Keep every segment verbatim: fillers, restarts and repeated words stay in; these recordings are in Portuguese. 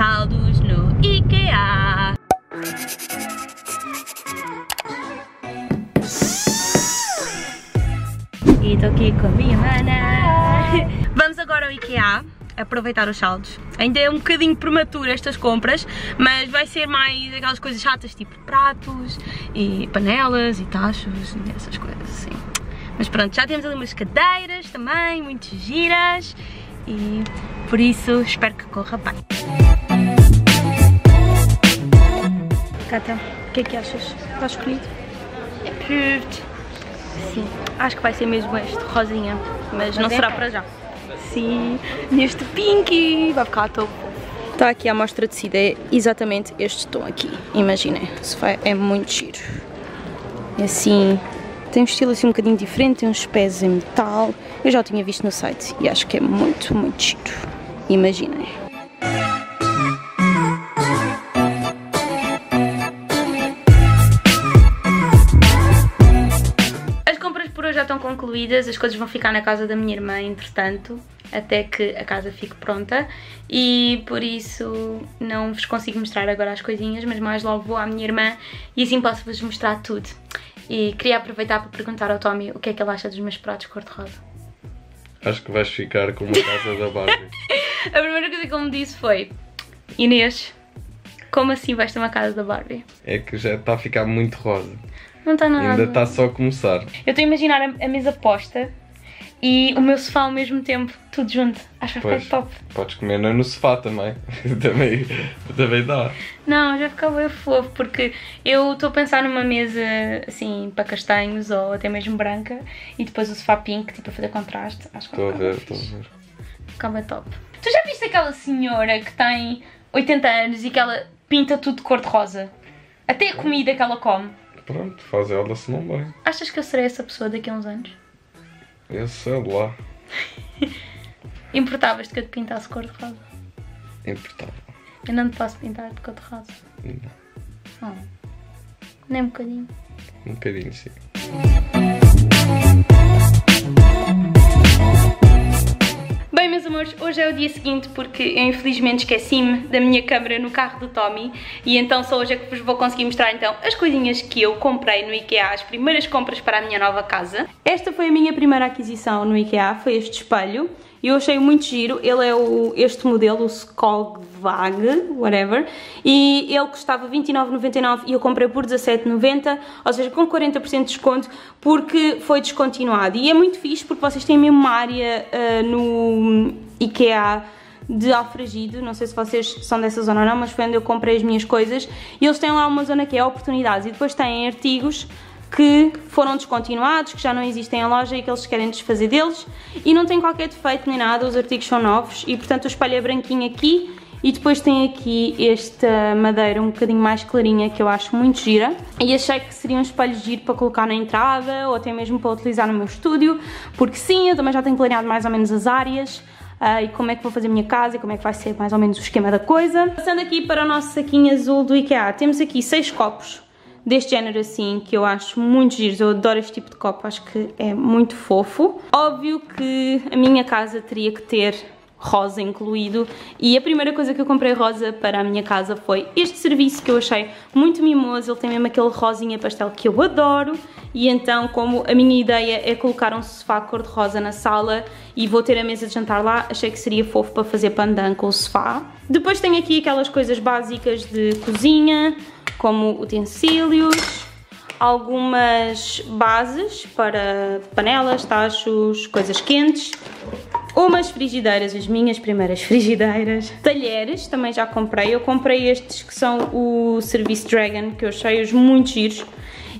calçados no IKEA. E estou aqui com a minha mana. Vamos agora ao IKEA aproveitar os saldos. Ainda é um bocadinho prematuro estas compras, mas vai ser mais aquelas coisas chatas, tipo pratos e panelas e tachos e essas coisas assim. Mas pronto, já temos ali umas cadeiras também, muito giras, e por isso espero que corra bem. Cata, o que é que achas? Estás escolhido? Approved. Sim, acho que vai ser mesmo este, rosinha, mas, mas não é será para já. Sim, neste pink vai ficar a topo. Está aqui a amostra de tecido, é exatamente este tom aqui, imaginem, é muito giro. E assim, tem um estilo assim um bocadinho diferente, tem uns pés em metal, eu já o tinha visto no site e acho que é muito, muito giro, imaginem. Concluídas, as coisas vão ficar na casa da minha irmã, entretanto, até que a casa fique pronta, e por isso não vos consigo mostrar agora as coisinhas, mas mais logo vou à minha irmã e assim posso-vos mostrar tudo. E queria aproveitar para perguntar ao Tommy o que é que ele acha dos meus pratos cor-de-rosa. Acho que vais ficar com uma casa da Barbie. A primeira coisa que ele me disse foi: Inês, como assim vais ter uma casa da Barbie? É que já está a ficar muito rosa. Não está nada. Ainda está só a começar. Eu estou a imaginar a mesa posta e o meu sofá ao mesmo tempo, tudo junto. Acho que vai ficar top. Podes comer no sofá também. também. Também dá. Não, já ficava bem fofo, porque eu estou a pensar numa mesa assim para castanhos ou até mesmo branca e depois o sofá pink, tipo a fazer contraste. Acho que estou a ver, estou a ver. Ficava top. Tu já viste aquela senhora que tem oitenta anos e que ela pinta tudo de cor de rosa? Até a comida que ela come. Pronto, faz ela se não bem. Achas que eu serei essa pessoa daqui a uns anos? Eu sei lá. Importavas-te que eu te pintasse cor de rosa? Importava. Eu não te posso pintar de cor de rosa? Não. Oh. Nem um bocadinho? Um bocadinho, sim. Bem, meus amores, hoje é o dia seguinte porque eu infelizmente esqueci-me da minha câmera no carro do Tommy e então só hoje é que vos vou conseguir mostrar então as coisinhas que eu comprei no IKEA, as primeiras compras para a minha nova casa. Esta foi a minha primeira aquisição no IKEA, foi este espelho. Eu achei muito giro, ele é o, este modelo, o Skogvag, whatever, e ele custava vinte e nove noventa e nove e eu comprei por dezassete noventa, ou seja, com quarenta por cento de desconto, porque foi descontinuado. E é muito fixe porque vocês têm a mesma área uh, no IKEA de Alfragide, não sei se vocês são dessa zona ou não, mas foi onde eu comprei as minhas coisas, e eles têm lá uma zona que é oportunidades e depois têm artigos que foram descontinuados, que já não existem em loja e que eles querem desfazer deles, e não tem qualquer defeito nem nada, os artigos são novos e portanto o espelho é branquinho aqui e depois tem aqui esta madeira um bocadinho mais clarinha que eu acho muito gira e achei que seria um espelho giro para colocar na entrada ou até mesmo para utilizar no meu estúdio, porque sim, eu também já tenho planeado mais ou menos as áreas Uh, e como é que vou fazer a minha casa e como é que vai ser mais ou menos o esquema da coisa. Passando aqui para o nosso saquinho azul do IKEA, temos aqui seis copos deste género assim, que eu acho muito giros, eu adoro este tipo de copo, acho que é muito fofo. Óbvio que a minha casa teria que ter rosa incluído e a primeira coisa que eu comprei rosa para a minha casa foi este serviço que eu achei muito mimoso, ele tem mesmo aquele rosinha pastel que eu adoro e então como a minha ideia é colocar um sofá cor-de-rosa na sala e vou ter a mesa de jantar lá, achei que seria fofo para fazer pandan com o sofá. Depois tenho aqui aquelas coisas básicas de cozinha, como utensílios, algumas bases para panelas, tachos, coisas quentes, umas frigideiras, as minhas primeiras frigideiras, talheres, também já comprei, eu comprei estes que são o serviço Dragon, que eu achei-os muito giros,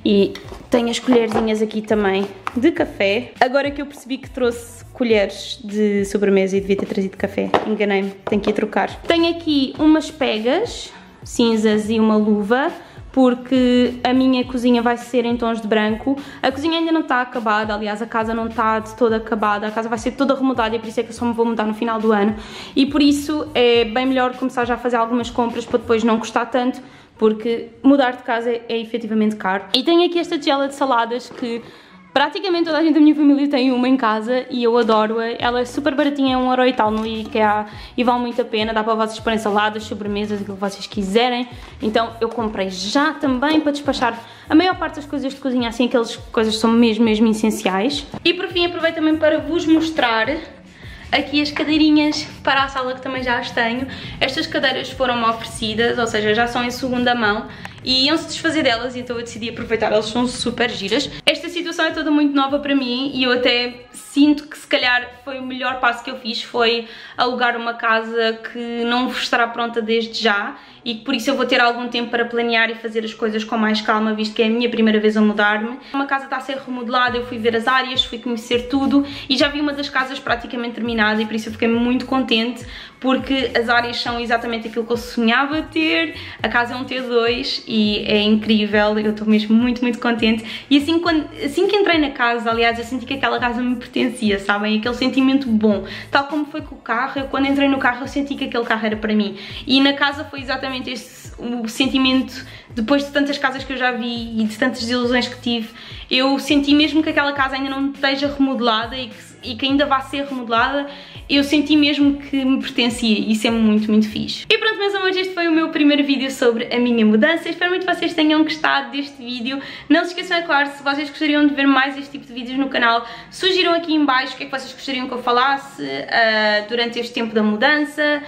e tenho as colherzinhas aqui também de café. Agora que eu percebi que trouxe colheres de sobremesa e devia ter trazido café, enganei-me, tenho que ir trocar. Tenho aqui umas pegas cinzas e uma luva, porque a minha cozinha vai ser em tons de branco. A cozinha ainda não está acabada, aliás a casa não está de toda acabada, a casa vai ser toda remodada e por isso é que eu só me vou mudar no final do ano. E por isso é bem melhor começar já a fazer algumas compras para depois não custar tanto, porque mudar de casa é, é efetivamente caro. E tenho aqui esta tigela de saladas que Praticamente toda a gente da minha família tem uma em casa e eu adoro-a. Ela é super baratinha, é um euro e tal no IKEA e vale muito a pena. Dá para vocês porem saladas, sobremesas, aquilo que vocês quiserem. Então eu comprei já também para despachar a maior parte das coisas de cozinha, assim, aquelas coisas que são mesmo, mesmo essenciais. E por fim aproveito também para vos mostrar aqui as cadeirinhas para a sala que também já as tenho. Estas cadeiras foram-me oferecidas, ou seja, já são em segunda mão. E iam-se desfazer delas, então eu decidi aproveitar, elas são super giras. Esta situação é toda muito nova para mim e eu até sinto que se calhar foi o melhor passo que eu fiz, foi alugar uma casa que não estará pronta desde já e que por isso eu vou ter algum tempo para planear e fazer as coisas com mais calma, visto que é a minha primeira vez a mudar-me. Uma casa está a ser remodelada, eu fui ver as áreas, fui conhecer tudo e já vi uma das casas praticamente terminada e por isso eu fiquei muito contente, porque as áreas são exatamente aquilo que eu sonhava ter, a casa é um T dois e é incrível, eu estou mesmo muito, muito contente. E assim, quando, assim que entrei na casa, aliás, eu senti que aquela casa me pertencia, sabem? Aquele sentimento bom, tal como foi com o carro, eu, quando entrei no carro eu senti que aquele carro era para mim e na casa foi exatamente esse o sentimento. Depois de tantas casas que eu já vi e de tantas desilusões que tive, eu senti mesmo que aquela casa ainda não esteja remodelada e que, e que ainda vá ser remodelada, eu senti mesmo que me pertencia e isso é muito, muito fixe. E pronto, meus amores, este foi o meu primeiro vídeo sobre a minha mudança. Espero muito que vocês tenham gostado deste vídeo. Não se esqueçam, é claro, se vocês gostariam de ver mais este tipo de vídeos no canal, sugiram aqui em baixo o que é que vocês gostariam que eu falasse uh, durante este tempo da mudança.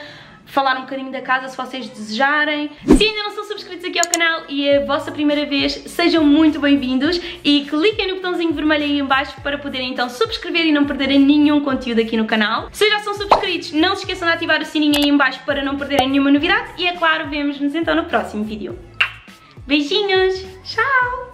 Falar um bocadinho da casa se vocês desejarem. Se ainda não são subscritos aqui ao canal e é a vossa primeira vez, sejam muito bem-vindos e cliquem no botãozinho vermelho aí em baixo para poderem então subscrever e não perderem nenhum conteúdo aqui no canal. Se já são subscritos, não se esqueçam de ativar o sininho aí em baixo para não perderem nenhuma novidade e é claro, vemos-nos então no próximo vídeo. Beijinhos, tchau!